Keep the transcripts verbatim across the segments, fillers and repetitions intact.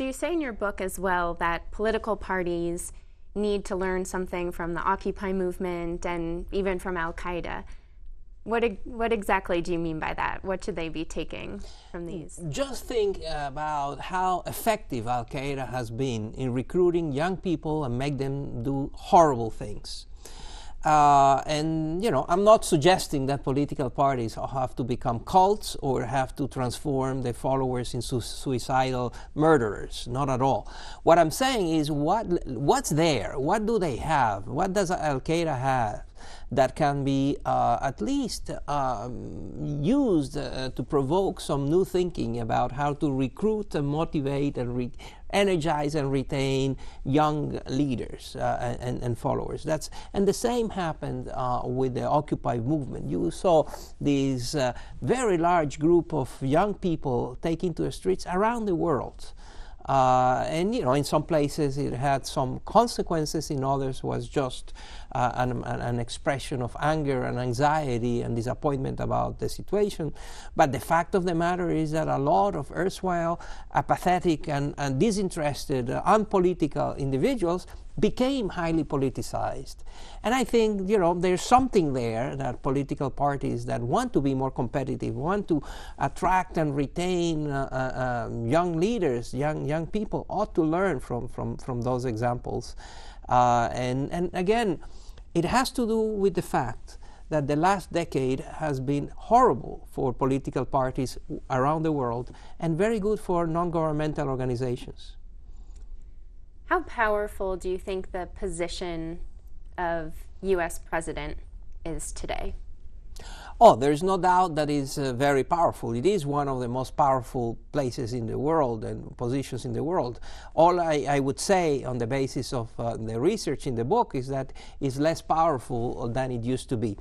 So you say in your book as well that political parties need to learn something from the Occupy movement and even from Al Qaeda. What, what exactly do you mean by that? What should they be taking from these? Just think about how effective Al Qaeda has been in recruiting young people and make them do horrible things. Uh, and, you know, I'm not suggesting that political parties have to become cults or have to transform their followers into suicidal murderers. Not at all. What I'm saying is what, what's there? What do they have? What does Al-Qaeda have that can be uh, at least um, used uh, to provoke some new thinking about how to recruit and motivate and re energize and retain young leaders uh, and, and followers. That's, and the same happened uh, with the Occupy movement. You saw this uh, very large group of young people taking to the streets around the world. Uh, and, you know, in some places it had some consequences, in others was just uh, an, an expression of anger and anxiety and disappointment about the situation. But the fact of the matter is that a lot of erstwhile apathetic and, and disinterested, uh, unpolitical individuals became highly politicized. And I think, you know, there's something there that political parties that want to be more competitive, want to attract and retain uh, uh, young leaders, young young people, ought to learn from from from those examples. Uh, and and again, it has to do with the fact that the last decade has been horrible for political parties around the world and very good for non-governmental organizations. How powerful do you think the position of U S president is today? Oh, there's no doubt that it's uh, very powerful. It is one of the most powerful places in the world and positions in the world. All I, I would say on the basis of uh, the research in the book is that it's less powerful than it used to be.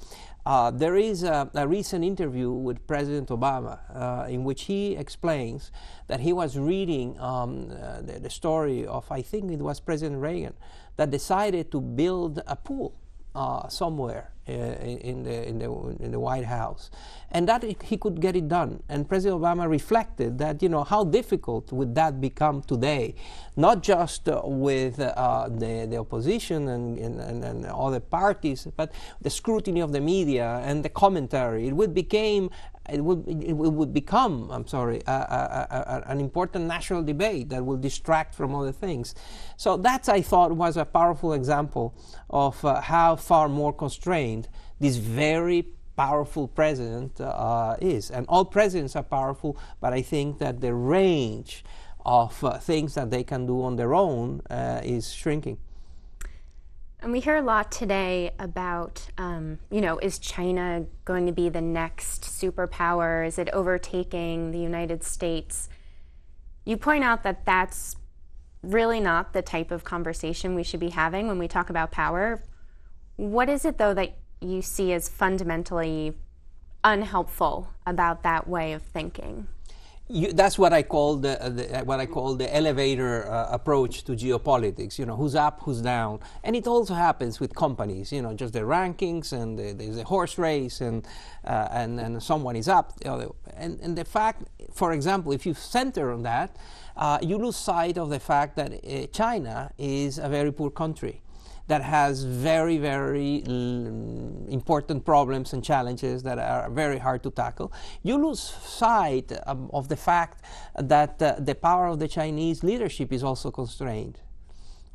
Uh, there is a, a recent interview with President Obama uh, in which he explains that he was reading um, uh, the, the story of, I think it was President Reagan, that decided to build a pool uh, somewhere uh, in, the, in, the, in the White House, and that it, he could get it done. And President Obama reflected that, you know, how difficult would that become today, not just uh, with uh, the, the opposition and, and, and other parties, but the scrutiny of the media and the commentary. It would became It would, it would become, I'm sorry, uh, uh, uh, an important national debate that will distract from other things. So that, I thought, was a powerful example of uh, how far more constrained this very powerful president uh, is. And all presidents are powerful, but I think that the range of uh, things that they can do on their own uh, is shrinking. And we hear a lot today about, um, you know, is China going to be the next superpower? Is it overtaking the United States? You point out that that's really not the type of conversation we should be having when we talk about power. What is it, though, that you see as fundamentally unhelpful about that way of thinking? You, that's what I call the, the what I call the elevator uh, approach to geopolitics. You know, who's up, who's down, and it also happens with companies. You know, just the rankings and the, there's a horse race, and uh, and and someone is up. You know, and and the fact, for example, if you center on that, uh, you lose sight of the fact that uh, China is a very poor country that has very, very important problems and challenges that are very hard to tackle. You lose sight um, of the fact that uh, the power of the Chinese leadership is also constrained,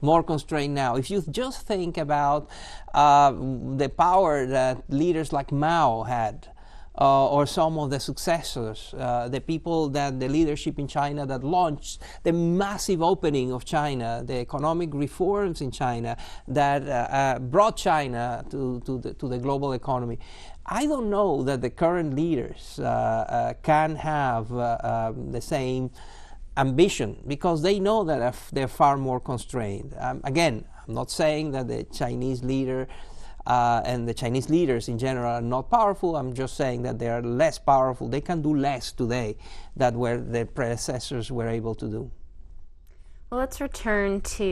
more constrained now. If you just think about uh, the power that leaders like Mao had, Uh, or some of the successors, uh, the people that the leadership in China that launched the massive opening of China, the economic reforms in China that uh, uh, brought China to, to, the, to the global economy. I don't know that the current leaders uh, uh, can have uh, um, the same ambition, because they know that they're far more constrained. Um, again, I'm not saying that the Chinese leader Uh, and the Chinese leaders in general are not powerful. I'm just saying that they are less powerful. They can do less today than where their predecessors were able to do. Well, let's return to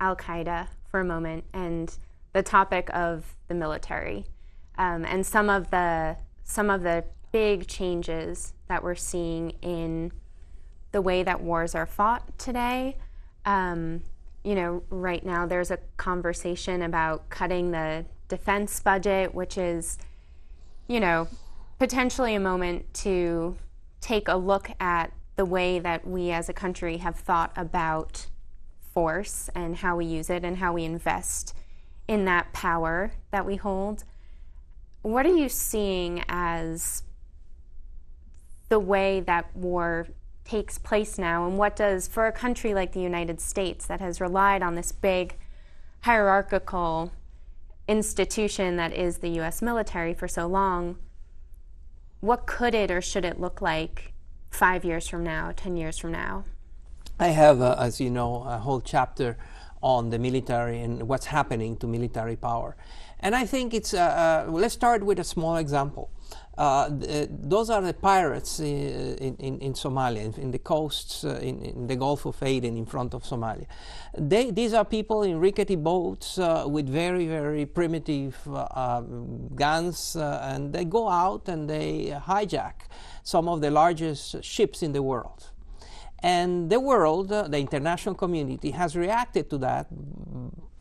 Al Qaeda for a moment and the topic of the military um, and some of the some of the big changes that we're seeing in the way that wars are fought today. Um, you know, right now there's a conversation about cutting the defense budget, which is, you know, potentially a moment to take a look at the way that we as a country have thought about force and how we use it and how we invest in that power that we hold. What are you seeing as the way that war takes place now, and what does, for a country like the United States that has relied on this big hierarchical institution that is the U S military for so long, what could it or should it look like five years from now, ten years from now? I have, uh, as you know, a whole chapter on the military and what's happening to military power. And I think it's, uh, uh, let's start with a small example. Uh, th those are the pirates in, in, in Somalia, in, in the coasts, uh, in, in the Gulf of Aden, in front of Somalia. They, these are people in rickety boats uh, with very, very primitive uh, um, guns, uh, and they go out and they hijack some of the largest ships in the world. And the world, uh, the international community, has reacted to that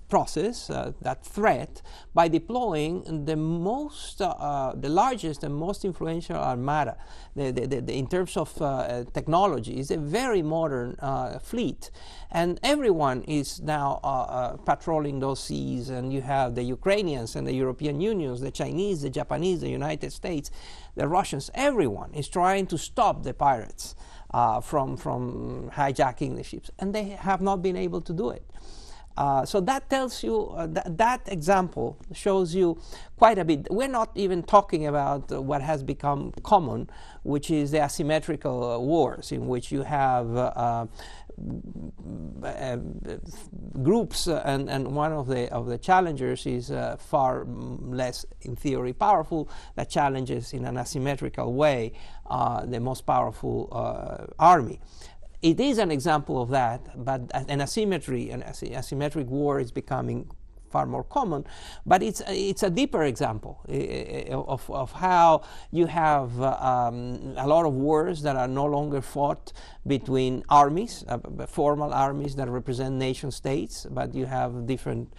process, uh, that threat, by deploying the most, uh, uh, the largest and most influential armada. The, the, the, the, in terms of uh, technology, is a very modern uh, fleet. And everyone is now uh, uh, patrolling those seas, and you have the Ukrainians and the European Unions, the Chinese, the Japanese, the United States, the Russians, everyone is trying to stop the pirates uh, from, from hijacking the ships. And they have not been able to do it. Uh, so that tells you, uh, th that example shows you quite a bit. We're not even talking about uh, what has become common, which is the asymmetrical uh, wars, in which you have uh, uh, uh, groups, uh, and, and one of the, of the challengers is uh, far less, in theory, powerful, that challenges in an asymmetrical way uh, the most powerful uh, army. It is an example of that, but an asymmetry, an asymmetric war is becoming far more common. But it's, it's a deeper example uh, of, of how you have uh, um, a lot of wars that are no longer fought between armies, uh, formal armies that represent nation states, but you have different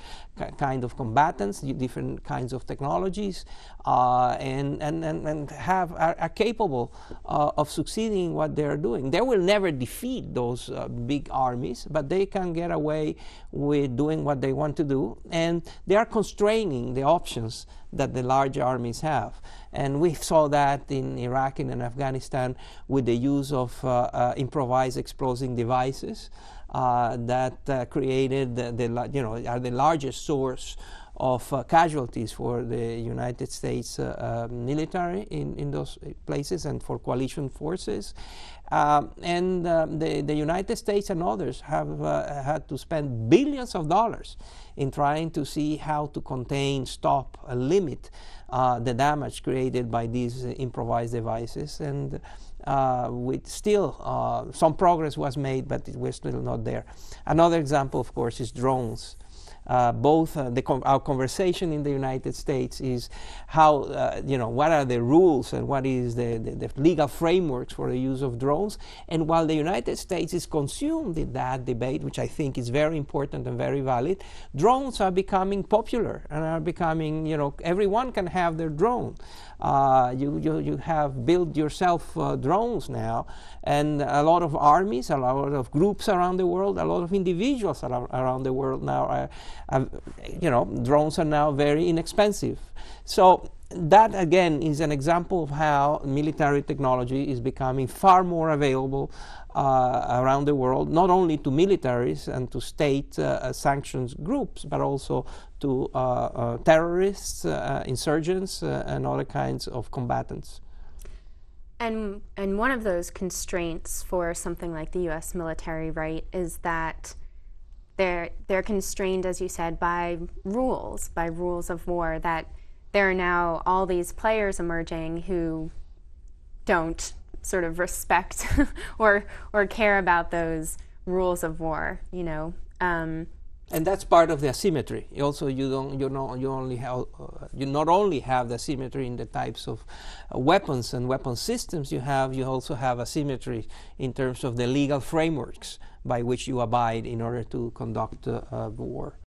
kind of combatants, different kinds of technologies, uh, and, and, and, and have, are, are capable uh, of succeeding in what they're doing. They will never defeat those uh, big armies, but they can get away with doing what they want to do, and they are constraining the options that the large armies have. And we saw that in Iraq and in Afghanistan with the use of uh, uh, improvised explosive devices uh, that uh, created the, the, you know, are the largest source of uh, casualties for the United States uh, uh, military in, in those places, and for coalition forces. Um, and um, the, the United States and others have uh, had to spend billions of dollars in trying to see how to contain, stop, uh, limit uh, the damage created by these uh, improvised devices. And uh, with still uh, some progress was made, but it, we're still not there. Another example, of course, is drones. Uh, both uh, the com our conversation in the United States is how, uh, you know, what are the rules and what is the, the, the legal frameworks for the use of drones. And while the United States is consumed in that debate, which I think is very important and very valid, drones are becoming popular and are becoming, you know, everyone can have their drone. Uh, you, you, you have built yourself uh, drones now, and a lot of armies, a lot of groups around the world, a lot of individuals ar around the world now are, Uh, you know, drones are now very inexpensive. So that again is an example of how military technology is becoming far more available uh, around the world, not only to militaries and to state uh, uh, sanctions groups, but also to uh, uh, terrorists, uh, insurgents, uh, and other kinds of combatants. And, and one of those constraints for something like the U S military, right, is that They're, they're constrained, as you said, by rules, by rules of war, that there are now all these players emerging who don't sort of respect or, or care about those rules of war, you know. Um, And that's part of the asymmetry. Also, you don't, you know, you only have, uh, you not only have the asymmetry in the types of uh, weapons and weapon systems you have, you also have asymmetry in terms of the legal frameworks by which you abide in order to conduct uh, uh, war.